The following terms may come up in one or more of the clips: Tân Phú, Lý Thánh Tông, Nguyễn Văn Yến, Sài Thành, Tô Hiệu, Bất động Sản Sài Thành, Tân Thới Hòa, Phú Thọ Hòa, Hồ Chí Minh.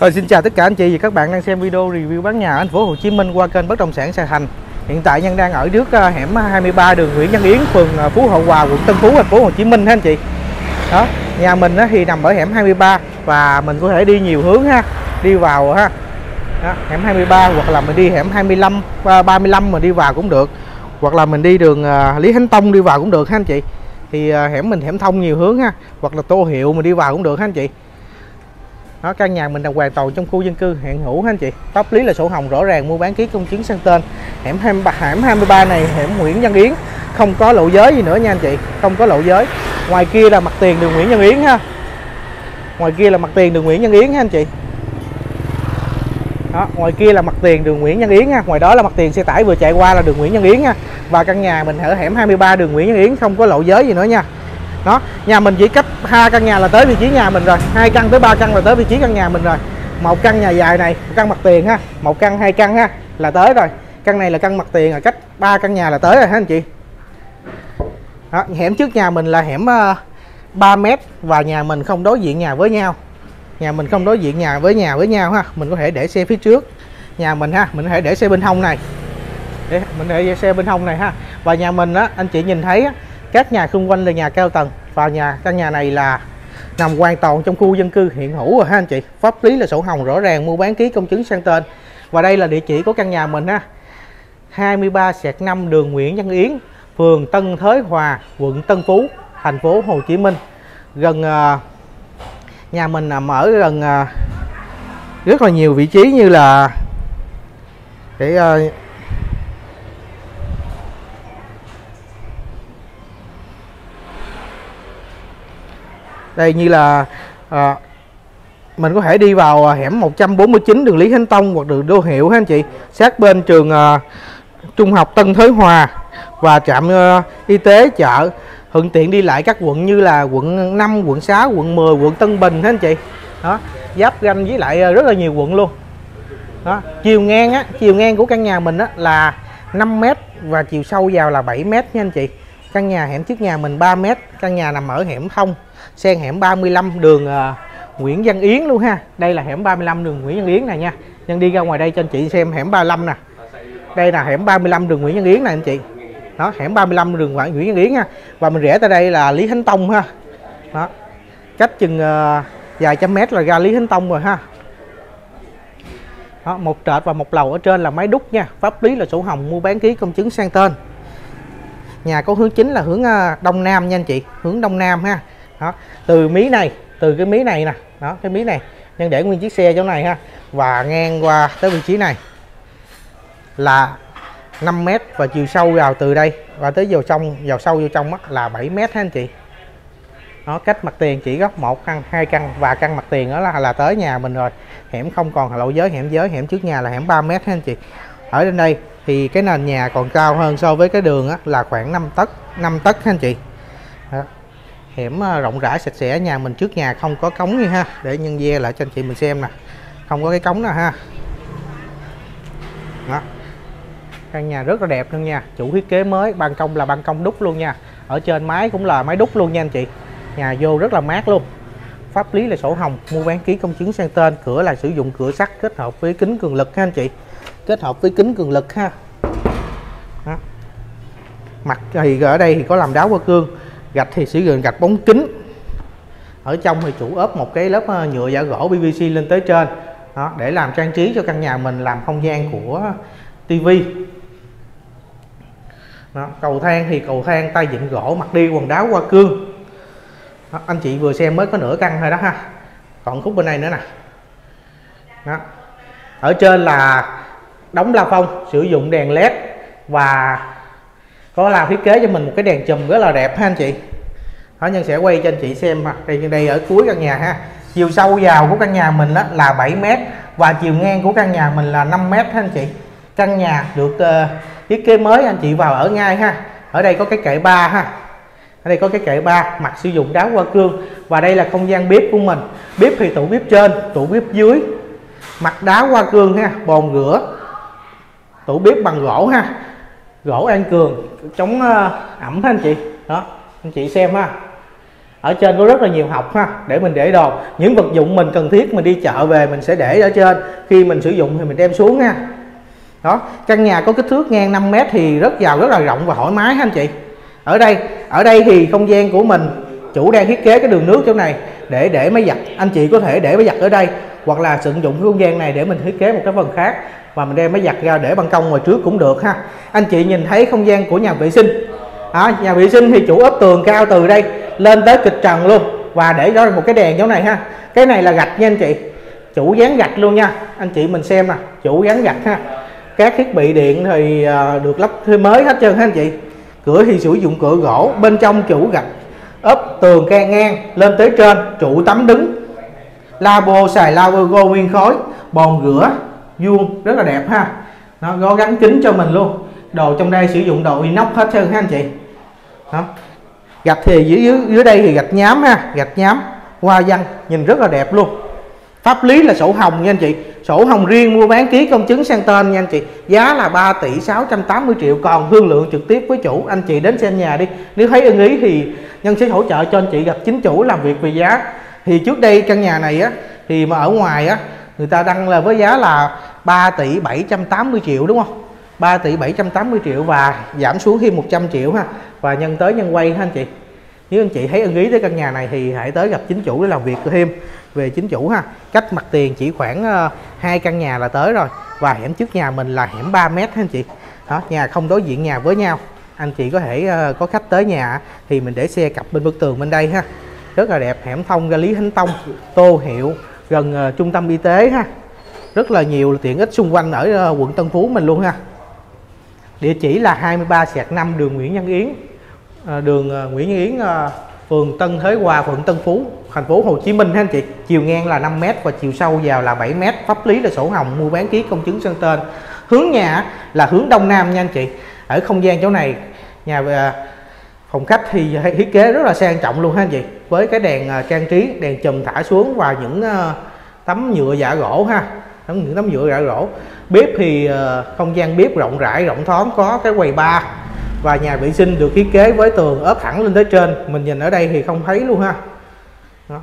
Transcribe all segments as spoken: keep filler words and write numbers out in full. Rồi, xin chào tất cả anh chị và các bạn đang xem video review bán nhà ở thành phố Hồ Chí Minh qua kênh Bất động sản Sài Thành. Hiện tại Nhân đang ở trước hẻm hai mươi ba đường Nguyễn Văn Yến, phường Phú Thọ Hòa, quận Tân Phú, thành phố Hồ Chí Minh ha anh chị. Đó, nhà mình thì nằm ở hẻm hai mươi ba và mình có thể đi nhiều hướng ha, đi vào ha. Đó, hẻm hai mươi ba hoặc là mình đi hẻm hai mươi lăm, ba mươi lăm mà đi vào cũng được. Hoặc là mình đi đường Lý Thánh Tông đi vào cũng được ha anh chị. Thì hẻm mình hẻm thông nhiều hướng ha, hoặc là Tô Hiệu mình đi vào cũng được ha anh chị. Đó, căn nhà mình là hoàn toàn trong khu dân cư hiện hữu ha anh chị. Pháp lý là sổ hồng rõ ràng, mua bán ký công chứng sang tên. Hẻm hai mươi ba này, hẻm Nguyễn Văn Yến, không có lộ giới gì nữa nha anh chị, không có lộ giới. Ngoài kia là mặt tiền đường Nguyễn Văn Yến ha. Ngoài kia là mặt tiền đường Nguyễn Văn Yến ha anh chị. Đó, ngoài kia là mặt tiền đường Nguyễn Văn Yến ha, ngoài đó là mặt tiền xe tải vừa chạy qua là đường Nguyễn Văn Yến ha. Và căn nhà mình ở hẻm hai mươi ba đường Nguyễn Văn Yến, không có lộ giới gì nữa nha. Đó, nhà mình chỉ cách hai căn nhà là tới vị trí nhà mình rồi, hai căn tới ba căn là tới vị trí căn nhà mình rồi. Một căn nhà dài này, một căn mặt tiền ha, một căn hai căn ha là tới rồi. Căn này là căn mặt tiền, là cách ba căn nhà là tới rồi ha anh chị. Đó, hẻm trước nhà mình là hẻm ba mét và nhà mình không đối diện nhà với nhau. Nhà mình không đối diện nhà với nhà với nhau ha, mình có thể để xe phía trước nhà mình ha, mình có thể để xe bên hông này. Để mình để xe bên hông này ha. Và nhà mình á, anh chị nhìn thấy á, các nhà xung quanh là nhà cao tầng và nhà căn nhà này là nằm hoàn toàn trong khu dân cư hiện hữu rồi ha anh chị. Pháp lý là sổ hồng rõ ràng, mua bán ký công chứng sang tên. Và đây là địa chỉ của căn nhà mình ha. hai mươi ba xẹt năm đường Nguyễn Văn Yến, phường Tân Thới Hòa, quận Tân Phú, thành phố Hồ Chí Minh. Gần nhà mình nằm ở gần rất là nhiều vị trí như là để đây như là à, mình có thể đi vào hẻm một trăm bốn mươi chín đường Lý Thánh Tông hoặc đường Tô Hiệu ha anh chị, sát bên trường à, trung học Tân Thới Hòa và trạm à, y tế, chợ, thuận tiện đi lại các quận như là quận năm, quận sáu, quận mười, quận Tân Bình ha anh chị. Đó, giáp ranh với lại rất là nhiều quận luôn. Đó, chiều ngang á, chiều ngang của căn nhà mình á là năm mét và chiều sâu vào là bảy mét nha anh chị. Căn nhà hẻm trước nhà mình ba mét, căn nhà nằm ở hẻm không, xen hẻm ba mươi lăm đường uh, Nguyễn Văn Yến luôn ha. Đây là hẻm ba mươi lăm đường Nguyễn Văn Yến này nha. Nhân đi ra ngoài đây cho anh chị xem hẻm ba mươi lăm nè. Đây là hẻm ba mươi lăm đường Nguyễn Văn Yến này anh chị. Đó, hẻm ba mươi lăm đường Nguyễn Văn Yến ha. Và mình rẽ tới đây là Lý Thánh Tông ha. Đó, cách chừng uh, vài trăm mét là ra Lý Thánh Tông rồi ha. Đó, một trệt và một lầu, ở trên là mái đúc nha. Pháp lý là sổ hồng, mua bán ký công chứng sang tên. Nhà có hướng chính là hướng Đông Nam nha anh chị, hướng Đông Nam ha. Đó, từ mí này, từ cái mí này nè, đó, cái mí này, nhưng để nguyên chiếc xe chỗ này ha, và ngang qua tới vị trí này là năm mét và chiều sâu vào từ đây và tới vào trong, vào sâu vô trong là bảy mét ha anh chị. Nó cách mặt tiền chỉ góc một căn, hai căn và căn mặt tiền đó là là tới nhà mình rồi. Hẻm không còn lộ giới, hẻm giới, hẻm trước nhà là hẻm ba mét ha anh chị. Ở trên đây thì cái nền nhà còn cao hơn so với cái đường á, là khoảng năm tấc, năm tấc ha anh chị. Đó, hẻm rộng rãi sạch sẽ, nhà mình trước nhà không có cống gì ha, để nhân ve lại cho anh chị mình xem nè, không có cái cống nào ha. Đó, căn nhà rất là đẹp luôn nha, chủ thiết kế mới, ban công là ban công đúc luôn nha, ở trên mái cũng là mái đúc luôn nha anh chị. Nhà vô rất là mát luôn. Pháp lý là sổ hồng, mua bán ký công chứng sang tên. Cửa là sử dụng cửa sắt kết hợp với kính cường lực ha anh chị, kết hợp với kính cường lực ha. Đó, mặt thì ở đây thì có làm đá hoa cương, gạch thì sử dụng gạch bóng kính. Ở trong thì chủ ốp một cái lớp nhựa giả gỗ pê vê xê lên tới trên. Đó, để làm trang trí cho căn nhà mình, làm không gian của tivi. Đó, cầu thang thì cầu thang tay vịn gỗ, mặt đi quần đá hoa cương. Đó, anh chị vừa xem mới có nửa căn thôi đó ha, còn khúc bên này nữa nè. Đó, ở trên là đóng la phong, sử dụng đèn led và có làm thiết kế cho mình một cái đèn chùm rất là đẹp ha anh chị. Đó, Nhân sẽ quay cho anh chị xem ha. Đây, đây ở cuối căn nhà ha. Chiều sâu vào của căn nhà mình đó là bảy mét và chiều ngang của căn nhà mình là năm mét ha anh chị. Căn nhà được uh, thiết kế mới, anh chị vào ở ngay ha. Ở đây có cái kệ ba ha. Ở đây có cái kệ ba, mặt sử dụng đá hoa cương. Và đây là không gian bếp của mình. Bếp thì tủ bếp trên, tủ bếp dưới, mặt đá hoa cương ha, bồn rửa, tủ bếp bằng gỗ ha, gỗ an cường, chống ẩm ha anh chị. Đó, anh chị xem ha. Ở trên có rất là nhiều hộc ha, để mình để đồ, những vật dụng mình cần thiết mình đi chợ về mình sẽ để ở trên, khi mình sử dụng thì mình đem xuống ha. Đó, căn nhà có kích thước ngang năm mét thì rất giàu, rất là rộng và thoải mái ha anh chị. Ở đây, ở đây thì không gian của mình, chủ đang thiết kế cái đường nước chỗ này để để máy giặt. Anh chị có thể để máy giặt ở đây hoặc là sử dụng không gian này để mình thiết kế một cái phần khác và mình đem máy giặt ra để ban công ngoài trước cũng được ha. Anh chị nhìn thấy không gian của nhà vệ sinh. Đó, nhà vệ sinh thì chủ ốp tường cao từ đây lên tới kịch trần luôn và để đó là một cái đèn chỗ này ha. Cái này là gạch nha anh chị, chủ dán gạch luôn nha anh chị, mình xem nè, chủ dán gạch ha. Các thiết bị điện thì được lắp thêm mới hết trơn ha anh chị. Cửa thì sử dụng cửa gỗ, bên trong chủ gạch ốp tường ke ngang lên tới trên, trụ tắm đứng, lavabo xài lavabo nguyên khối, bồn rửa vuông rất là đẹp ha. Nó có gắn kính cho mình luôn, đồ trong đây sử dụng đồ inox hết trơn ha anh chị. Đó. Gạch thì dưới, dưới dưới đây thì gạch nhám ha, gạch nhám hoa văn nhìn rất là đẹp luôn. Pháp lý là sổ hồng nha anh chị, sổ hồng riêng mua bán ký công chứng sang tên nha anh chị. Giá là ba tỷ sáu trăm tám mươi triệu, còn thương lượng trực tiếp với chủ. Anh chị đến xem nhà đi, nếu thấy ưng ý thì nhân sẽ hỗ trợ cho anh chị gặp chính chủ làm việc về giá. Thì trước đây căn nhà này á thì mà ở ngoài á người ta đăng là với giá là ba tỷ bảy trăm tám mươi triệu đúng không? ba tỷ bảy trăm tám mươi triệu và giảm xuống thêm một trăm triệu ha, và nhân tới nhân quay ha anh chị. Nếu anh chị thấy ưng ý tới căn nhà này thì hãy tới gặp chính chủ để làm việc thêm về chính chủ ha. Cách mặt tiền chỉ khoảng hai căn nhà là tới rồi, và hẻm trước nhà mình là hẻm ba mét ha anh chị. Đó, nhà không đối diện nhà với nhau. Anh chị có thể có khách tới nhà thì mình để xe cặp bên bức tường bên đây ha. Rất là đẹp, hẻm thông ra Lý Thánh Tông, Tô Hiệu, gần trung tâm y tế ha. Rất là nhiều tiện ích xung quanh ở quận Tân Phú mình luôn ha. Địa chỉ là hai mươi ba xẹt năm đường Nguyễn Văn Yến, đường Nguyễn Văn Yến, phường Tân Thới Hòa, quận Tân Phú, thành phố Hồ Chí Minh ha anh chị. Chiều ngang là năm mét và chiều sâu vào là bảy mét. Pháp lý là sổ hồng mua bán ký công chứng sang tên. Hướng nhà là hướng đông nam nha anh chị. Ở không gian chỗ này, nhà về phòng khách thì thiết kế rất là sang trọng luôn ha anh chị. Với cái đèn trang trí, đèn chùm thả xuống và những tấm nhựa giả gỗ ha, những tấm nhựa giả gỗ. Bếp thì không gian bếp rộng rãi, rộng thoáng, có cái quầy bar. Và nhà vệ sinh được thiết kế với tường ốp thẳng lên tới trên. Mình nhìn ở đây thì không thấy luôn ha. Đó.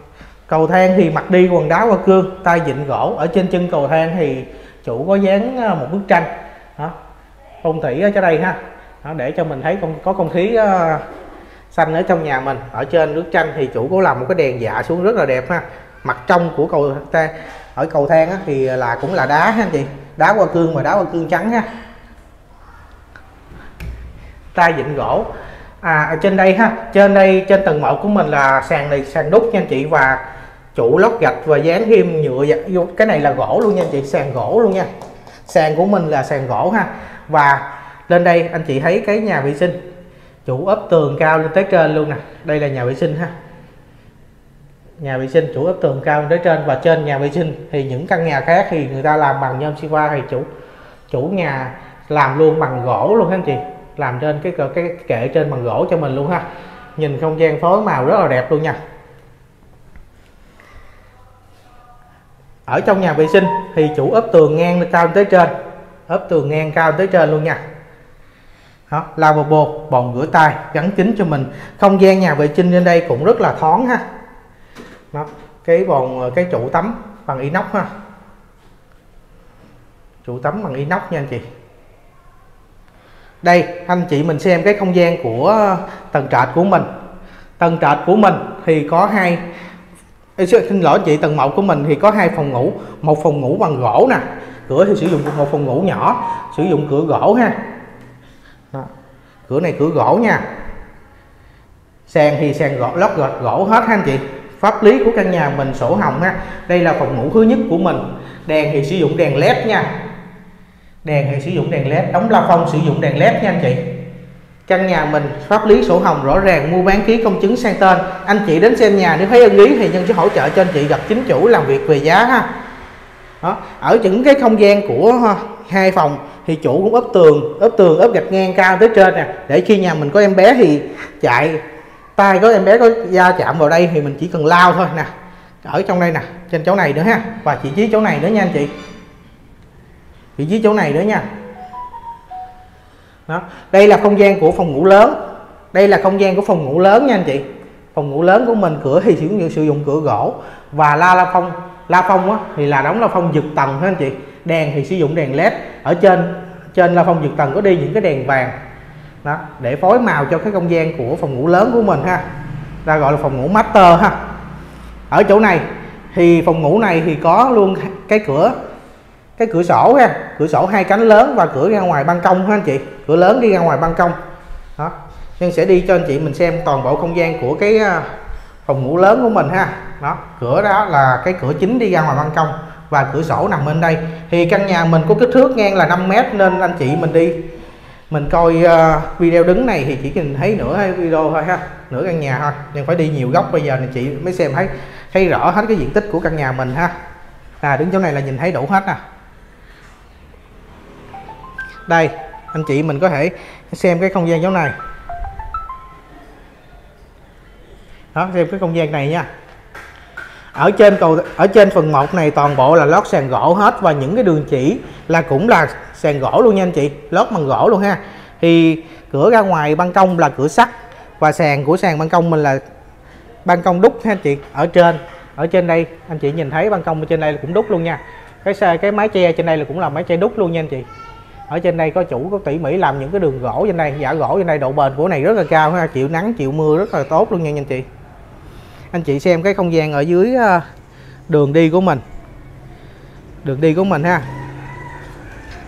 Cầu thang thì mặt đi quần đá hoa cương, tay vịn gỗ. Ở trên chân cầu thang thì chủ có dán một bức tranh đó, phong thủy ở chỗ đây ha. Đó, để cho mình thấy không, có không khí uh, xanh ở trong nhà mình. Ở trên bức tranh thì chủ có làm một cái đèn dạ xuống rất là đẹp ha. Mặt trong của cầu thang, ở cầu thang á, thì là cũng là đá ha anh chị, đá hoa cương và đá hoa cương trắng ha. Tay vịn gỗ. À, ở trên đây ha, trên đây trên tầng một của mình là sàn này sàn đúc nha anh chị, và trụ lót gạch và dán thêm nhựa. Cái này là gỗ luôn nha anh chị, sàn gỗ luôn nha. Sàn của mình là sàn gỗ ha. Và lên đây anh chị thấy cái nhà vệ sinh, chủ ốp tường cao lên tới trên luôn nè. Đây là nhà vệ sinh ha. Nhà vệ sinh chủ ốp tường cao lên tới trên, và trên nhà vệ sinh thì những căn nhà khác thì người ta làm bằng nhôm siva, thì chủ chủ nhà làm luôn bằng gỗ luôn ha anh chị. Làm trên cái, cái kệ trên bằng gỗ cho mình luôn ha. Nhìn không gian phối màu rất là đẹp luôn nha. Ở trong nhà vệ sinh thì chủ ốp tường ngang cao tới trên, ốp tường ngang cao tới trên luôn nha. Đó, lavabo, bồn rửa tay gắn kính cho mình. Không gian nhà vệ sinh trên đây cũng rất là thoáng ha. Đó, cái bồn, cái trụ tắm bằng inox ha. Trụ tắm bằng inox nha anh chị. Đây anh chị mình xem cái không gian của tầng trệt của mình. Tầng trệt của mình thì có hai, xin lỗi anh chị, tầng một của mình thì có hai phòng ngủ, một phòng ngủ bằng gỗ nè, cửa thì sử dụng một phòng ngủ nhỏ, sử dụng cửa gỗ ha. Đó. Cửa này cửa gỗ nha. Sàn thì sàn gỗ, lót gạch gỗ hết ha anh chị. Pháp lý của căn nhà mình sổ hồng ha. Đây là phòng ngủ thứ nhất của mình. Đèn thì sử dụng đèn led nha. Đèn thì sử dụng đèn led, đóng la phong sử dụng đèn led nha anh chị. Căn nhà mình pháp lý sổ hồng rõ ràng, mua bán ký công chứng sang tên. Anh chị đến xem nhà nếu thấy ưng ý thì nhân sẽ hỗ trợ cho anh chị gặp chính chủ làm việc về giá ha. Đó. Ở những cái không gian của hai phòng thì chủ cũng ốp tường, ốp tường ốp gạch ngang cao tới trên nè, để khi nhà mình có em bé thì chạy, tay có em bé có da chạm vào đây thì mình chỉ cần lao thôi nè. Ở trong đây nè, trên chỗ này nữa ha, và vị trí chỗ này nữa nha anh chị, vị trí chỗ này nữa nha. Đó. Đây là không gian của phòng ngủ lớn, đây là không gian của phòng ngủ lớn nha anh chị. Phòng ngủ lớn của mình cửa thì sử dụng sử dụng cửa gỗ và la la phong la phong á, thì là đóng la phong giật tầng ha anh chị. Đèn thì sử dụng đèn led, ở trên trên la phong giật tầng có đi những cái đèn vàng đó để phối màu cho cái không gian của phòng ngủ lớn của mình ha, ta gọi là phòng ngủ master ha. Ở chỗ này thì phòng ngủ này thì có luôn cái cửa cái cửa sổ ha, cửa sổ hai cánh lớn và cửa ra ngoài ban công ha anh chị, cửa lớn đi ra ngoài ban công đó. Nhưng sẽ đi cho anh chị mình xem toàn bộ không gian của cái phòng ngủ lớn của mình ha. Đó, cửa đó là cái cửa chính đi ra ngoài ban công và cửa sổ nằm bên đây. Thì căn nhà mình có kích thước ngang là năm mét nên anh chị mình đi mình coi video đứng này thì chỉ cần thấy nửa video thôi ha, nửa căn nhà thôi, nhưng phải đi nhiều góc bây giờ thì chị mới xem thấy thấy rõ hết cái diện tích của căn nhà mình ha. À, đứng chỗ này là nhìn thấy đủ hết nè. Đây, anh chị mình có thể xem cái không gian chỗ này. Đó, xem cái không gian này nha. Ở trên cầu ở trên phần một này toàn bộ là lót sàn gỗ hết và những cái đường chỉ là cũng là sàn gỗ luôn nha anh chị, lót bằng gỗ luôn ha. Thì cửa ra ngoài ban công là cửa sắt và sàn của sàn ban công mình là ban công đúc ha anh chị. Ở trên ở trên đây anh chị nhìn thấy ban công ở trên đây là cũng đúc luôn nha. Cái cái mái che trên đây là cũng là mái che đúc luôn nha anh chị. Ở trên đây có chủ có tỉ mỉ làm những cái đường gỗ trên đây, giả gỗ trên đây, độ bền của này rất là cao ha, chịu nắng chịu mưa rất là tốt luôn nha anh chị. Anh chị xem cái không gian ở dưới đường đi của mình đường đi của mình ha.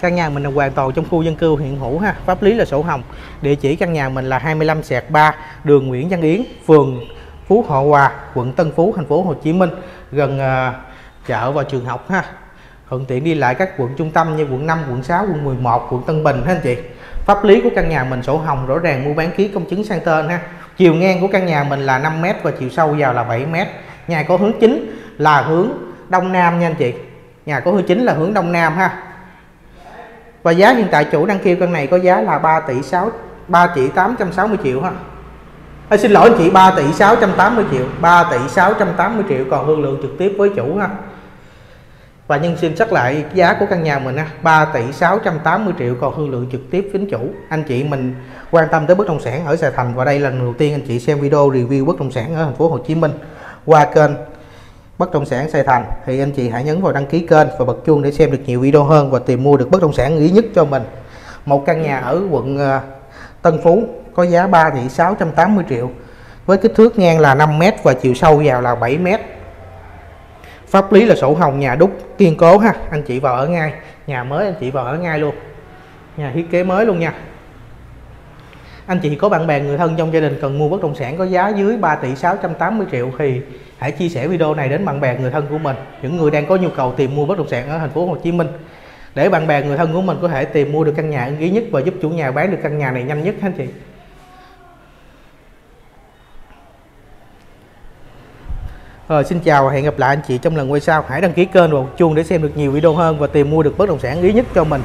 Căn nhà mình là hoàn toàn trong khu dân cư hiện hữu ha, pháp lý là sổ hồng. Địa chỉ căn nhà mình là hai mươi lăm xẹt ba đường Nguyễn Văn Yến, phường Phú Thọ Hòa, quận Tân Phú, thành phố Hồ Chí Minh, gần chợ và trường học ha. Thuận tiện đi lại các quận trung tâm như quận năm, quận sáu, quận mười một, quận Tân Bình ha anh chị. Pháp lý của căn nhà mình sổ hồng rõ ràng, mua bán ký công chứng sang tên ha. Chiều ngang của căn nhà mình là năm mét và chiều sâu vào là bảy mét. Nhà có hướng chính là hướng đông nam nha anh chị. Nhà có hướng chính là hướng đông nam ha. Và giá hiện tại chủ đăng kêu căn này có giá là ba tỷ tám trăm sáu mươi triệu ha. À, xin lỗi anh chị, ba tỷ sáu trăm tám mươi triệu, ba tỷ sáu trăm tám mươi triệu còn thương lượng trực tiếp với chủ ha. Và nhân xin xác lại giá của căn nhà mình á, ba tỷ sáu trăm tám mươi triệu còn thương lượng trực tiếp với chủ. Anh chị mình quan tâm tới bất động sản ở Sài Thành và đây là lần đầu tiên anh chị xem video review bất động sản ở thành phố Hồ Chí Minh qua kênh Bất Động Sản Sài Thành, thì anh chị hãy nhấn vào đăng ký kênh và bật chuông để xem được nhiều video hơn và tìm mua được bất động sản ý nhất cho mình. Một căn nhà ở quận Tân Phú có giá ba tỷ sáu trăm tám mươi triệu với kích thước ngang là năm mét và chiều sâu vào là bảy mét. Pháp lý là sổ hồng, nhà đúc kiên cố ha, anh chị vào ở ngay. Nhà mới anh chị vào ở ngay luôn, nhà thiết kế mới luôn nha. Anh chị có bạn bè người thân trong gia đình cần mua bất động sản có giá dưới ba tỷ sáu trăm tám mươi triệu thì hãy chia sẻ video này đến bạn bè người thân của mình, những người đang có nhu cầu tìm mua bất động sản ở thành phố Hồ Chí Minh, để bạn bè người thân của mình có thể tìm mua được căn nhà ưng ý nhất và giúp chủ nhà bán được căn nhà này nhanh nhất anh chị. Rồi, xin chào và hẹn gặp lại anh chị trong lần quay sau. Hãy đăng ký kênh và chuông để xem được nhiều video hơn và tìm mua được bất động sản ý nhất cho mình.